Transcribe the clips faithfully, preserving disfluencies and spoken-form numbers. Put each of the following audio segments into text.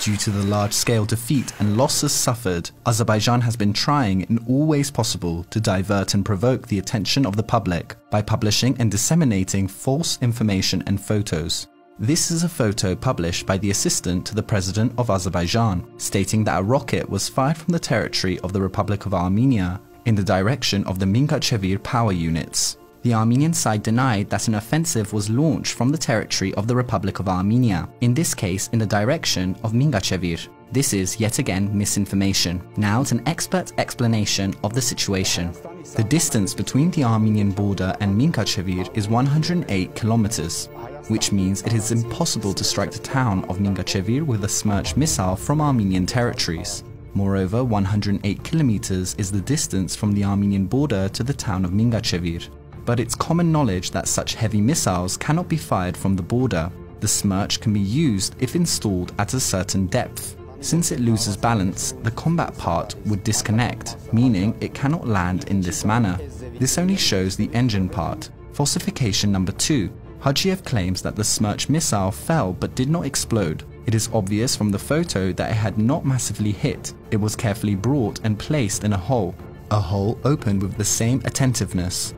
Due to the large-scale defeat and losses suffered, Azerbaijan has been trying in all ways possible to divert and provoke the attention of the public by publishing and disseminating false information and photos. This is a photo published by the assistant to the president of Azerbaijan, stating that a rocket was fired from the territory of the Republic of Armenia in the direction of the Mingachevir power units. The Armenian side denied that an offensive was launched from the territory of the Republic of Armenia, in this case in the direction of Mingachevir. This is yet again misinformation. Now it's an expert explanation of the situation. The distance between the Armenian border and Mingachevir is one hundred eight kilometers, which means it is impossible to strike the town of Mingachevir with a Smerch missile from Armenian territories. Moreover, one hundred eight kilometers is the distance from the Armenian border to the town of Mingachevir. But it's common knowledge that such heavy missiles cannot be fired from the border. The Smerch can be used if installed at a certain depth. Since it loses balance, the combat part would disconnect, meaning it cannot land in this manner. This only shows the engine part. Falsification number two. Hajiyev claims that the Smerch missile fell but did not explode. It is obvious from the photo that it had not massively hit. It was carefully brought and placed in a hole. A hole opened with the same attentiveness.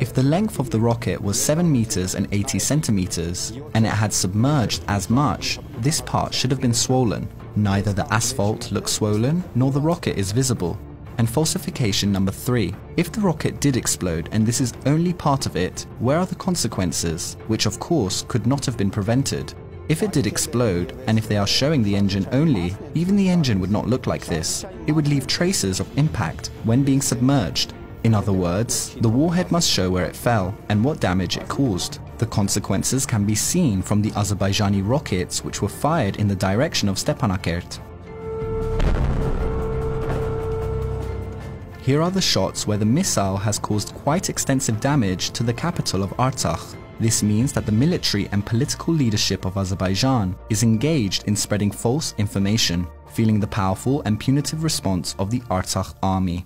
If the length of the rocket was seven meters and eighty centimeters, and it had submerged as much, this part should have been swollen. Neither the asphalt looks swollen, nor the rocket is visible. And falsification number three. If the rocket did explode and this is only part of it, where are the consequences, which of course could not have been prevented? If it did explode, and if they are showing the engine only, even the engine would not look like this. It would leave traces of impact when being submerged. In other words, the warhead must show where it fell and what damage it caused. The consequences can be seen from the Azerbaijani rockets which were fired in the direction of Stepanakert. Here are the shots where the missile has caused quite extensive damage to the capital of Artsakh. This means that the military and political leadership of Azerbaijan is engaged in spreading false information, feeling the powerful and punitive response of the Artsakh army.